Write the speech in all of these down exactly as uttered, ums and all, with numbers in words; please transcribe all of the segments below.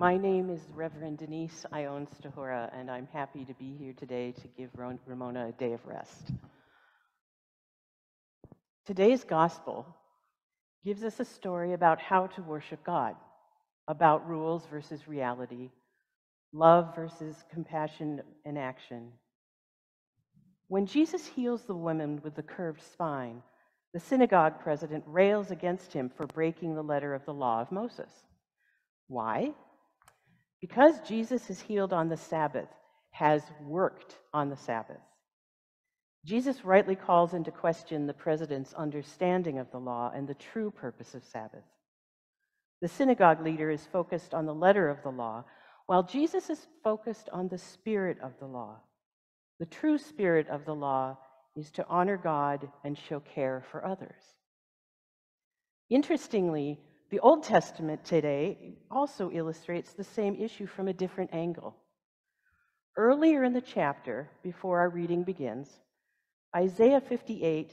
My name is Reverend Denise Stahura, and I'm happy to be here today to give Ramona a day of rest. Today's gospel gives us a story about how to worship God, about rules versus reality, love versus compassion and action. When Jesus heals the woman with the curved spine, the synagogue president rails against him for breaking the letter of the law of Moses. Why? Because Jesus has healed on the Sabbath, has worked on the Sabbath. Jesus rightly calls into question the president's understanding of the law and the true purpose of Sabbath. The synagogue leader is focused on the letter of the law, while Jesus is focused on the spirit of the law. The true spirit of the law is to honor God and show care for others. Interestingly, the Old Testament today also illustrates the same issue from a different angle. Earlier in the chapter, before our reading begins, Isaiah fifty-eight,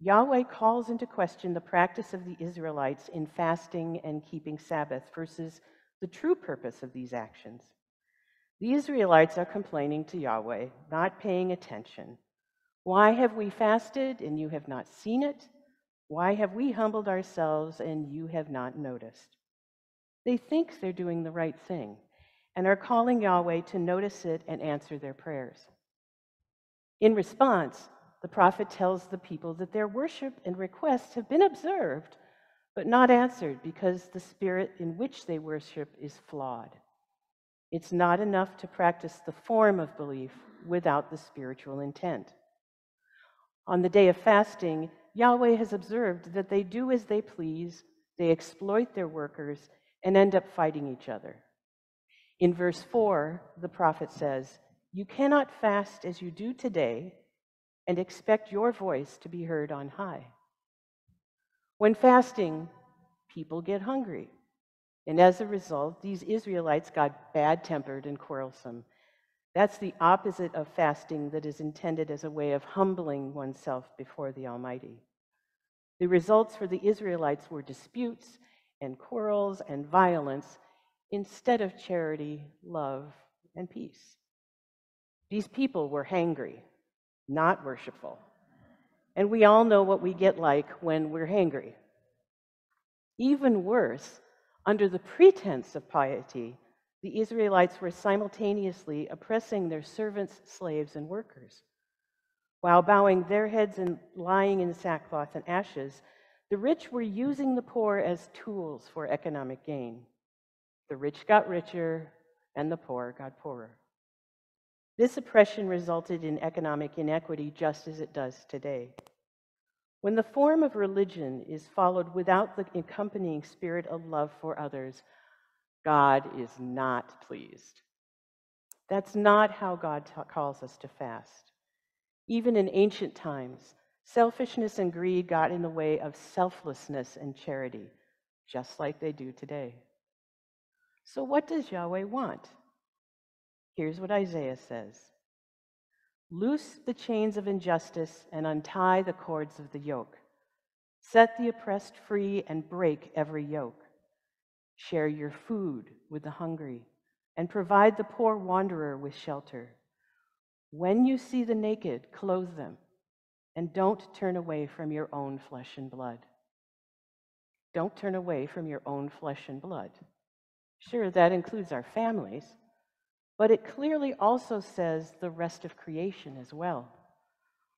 Yahweh calls into question the practice of the Israelites in fasting and keeping Sabbath versus the true purpose of these actions. The Israelites are complaining to Yahweh, not paying attention. Why have we fasted and you have not seen it? Why have we humbled ourselves and you have not noticed? They think they're doing the right thing and are calling Yahweh to notice it and answer their prayers. In response, the prophet tells the people that their worship and requests have been observed, but not answered because the spirit in which they worship is flawed. It's not enough to practice the form of belief without the spiritual intent. On the day of fasting, Yahweh has observed that they do as they please, they exploit their workers, and end up fighting each other. In verse four, the prophet says, "You cannot fast as you do today and expect your voice to be heard on high." When fasting, people get hungry. And as a result, these Israelites got bad-tempered and quarrelsome. That's the opposite of fasting that is intended as a way of humbling oneself before the Almighty. The results for the Israelites were disputes and quarrels and violence instead of charity, love, and peace. These people were hangry, not worshipful. And we all know what we get like when we're hangry. Even worse, under the pretense of piety, the Israelites were simultaneously oppressing their servants, slaves, and workers. While bowing their heads and lying in sackcloth and ashes, the rich were using the poor as tools for economic gain. The rich got richer, and the poor got poorer. This oppression resulted in economic inequity just as it does today. When the form of religion is followed without the accompanying spirit of love for others, God is not pleased. That's not how God calls us to fast. Even in ancient times, selfishness and greed got in the way of selflessness and charity, just like they do today. So what does Yahweh want? Here's what Isaiah says. "Loose the chains of injustice and untie the cords of the yoke. Set the oppressed free and break every yoke. Share your food with the hungry and provide the poor wanderer with shelter. When you see the naked, clothe them and don't turn away from your own flesh and blood." Don't turn away from your own flesh and blood. Sure, that includes our families. But it clearly also says the rest of creation as well.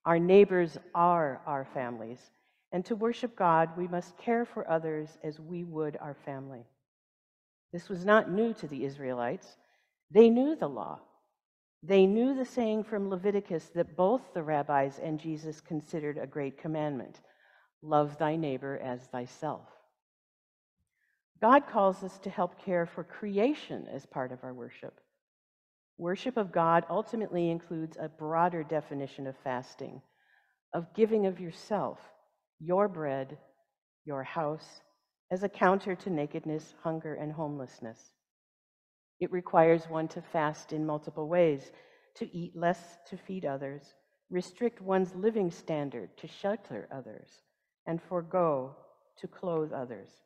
Our neighbors are our families, and to worship God, we must care for others as we would our family. This was not new to the Israelites. They knew the law. They knew the saying from Leviticus that both the rabbis and Jesus considered a great commandment, "Love thy neighbor as thyself." God calls us to help care for creation as part of our worship. Worship of God ultimately includes a broader definition of fasting, of giving of yourself, your bread, your house, as a counter to nakedness, hunger, and homelessness. It requires one to fast in multiple ways, to eat less to feed others, restrict one's living standard to shelter others, and forego to clothe others.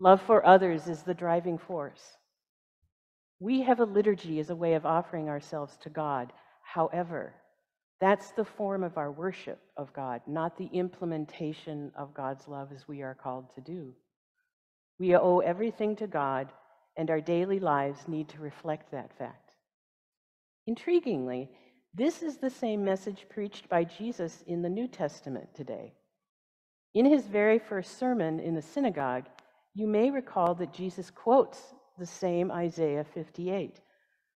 Love for others is the driving force, We have a liturgy as a way of offering ourselves to God. However, that's the form of our worship of God, not the implementation of God's love as we are called to do. We owe everything to God, and our daily lives need to reflect that fact. Intriguingly, this is the same message preached by Jesus in the New Testament today. In his very first sermon in the synagogue, you may recall that Jesus quotes the same Isaiah fifty-eight,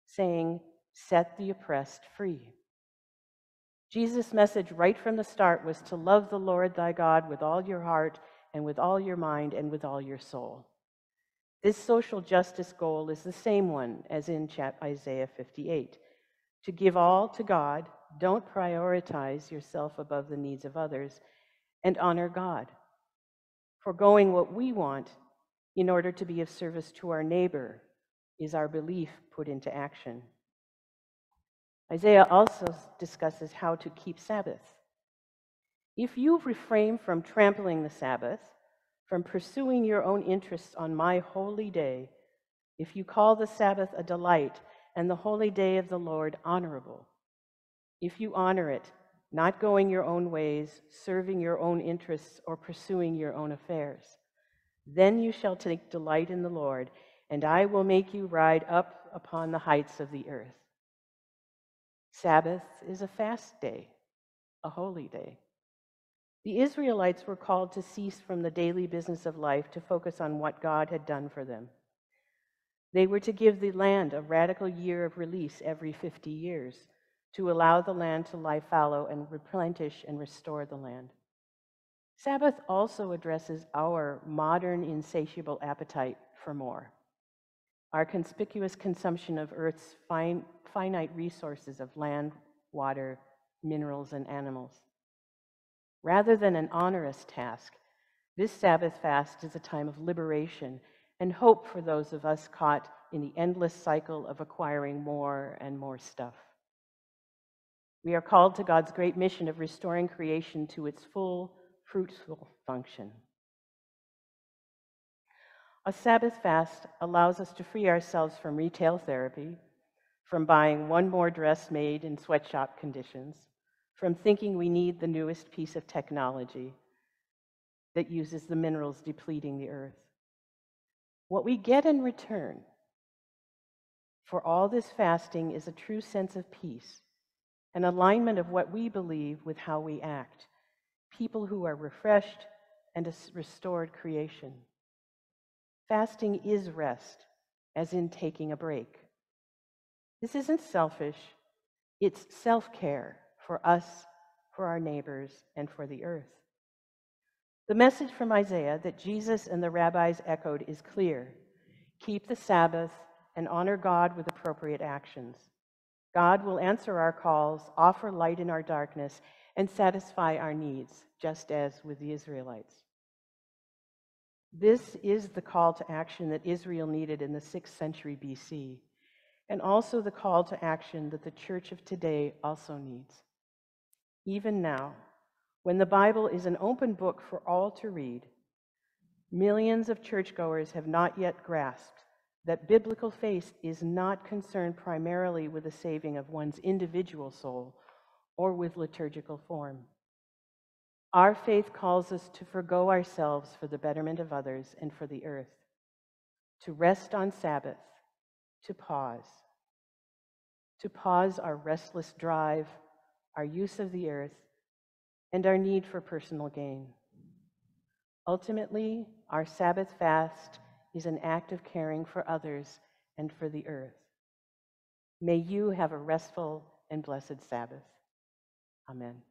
saying, "Set the oppressed free." Jesus' message right from the start was to love the Lord thy God with all your heart and with all your mind and with all your soul. This social justice goal is the same one as in Isaiah fifty-eight. To give all to God, don't prioritize yourself above the needs of others, and honor God, forgoing what we want in order to be of service to our neighbor is our belief put into action. Isaiah also discusses how to keep Sabbath. If you refrain from trampling the Sabbath, from pursuing your own interests on my holy day, if you call the Sabbath a delight and the holy day of the Lord honorable, if you honor it, not going your own ways, serving your own interests, or pursuing your own affairs, then you shall take delight in the Lord, and I will make you ride up upon the heights of the earth. Sabbath is a fast day, a holy day. The Israelites were called to cease from the daily business of life to focus on what God had done for them. They were to give the land a radical year of release every fifty years, to allow the land to lie fallow and replenish and restore the land. Sabbath also addresses our modern insatiable appetite for more, our conspicuous consumption of Earth's fine, finite resources of land, water, minerals, and animals. Rather than an onerous task, this Sabbath fast is a time of liberation and hope for those of us caught in the endless cycle of acquiring more and more stuff. We are called to God's great mission of restoring creation to its full, fruitful function. A Sabbath fast allows us to free ourselves from retail therapy, from buying one more dress made in sweatshop conditions, from thinking we need the newest piece of technology that uses the minerals depleting the earth. What we get in return for all this fasting is a true sense of peace, an alignment of what we believe with how we act. People who are refreshed and a restored creation. Fasting is rest, as in taking a break. This isn't selfish, it's self-care for us, for our neighbors, and for the earth. The message from Isaiah that Jesus and the rabbis echoed is clear. Keep the Sabbath and honor God with appropriate actions. God will answer our calls, offer light in our darkness, and satisfy our needs, just as with the Israelites. This is the call to action that Israel needed in the sixth century B C, and also the call to action that the church of today also needs. Even now, when the Bible is an open book for all to read, millions of churchgoers have not yet grasped that biblical faith is not concerned primarily with the saving of one's individual soul, or with liturgical form. Our faith calls us to forgo ourselves for the betterment of others and for the earth, to rest on Sabbath, to pause, to pause our restless drive, our use of the earth, and our need for personal gain. Ultimately, our Sabbath fast is an act of caring for others and for the earth. May you have a restful and blessed Sabbath. Amen.